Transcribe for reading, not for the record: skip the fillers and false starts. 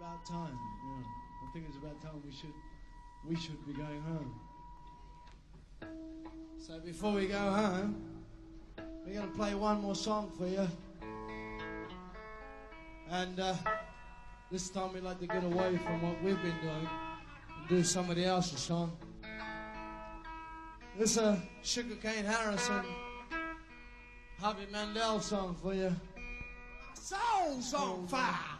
about time. Yeah, I think it's about time we should be going home. So before we go home, we're going to play one more song for you. And this time we'd like to get away from what we've been doing and do somebody else's song. This is a Sugarcane Harrison, Harvey Mandel song for you. My soul's on fire.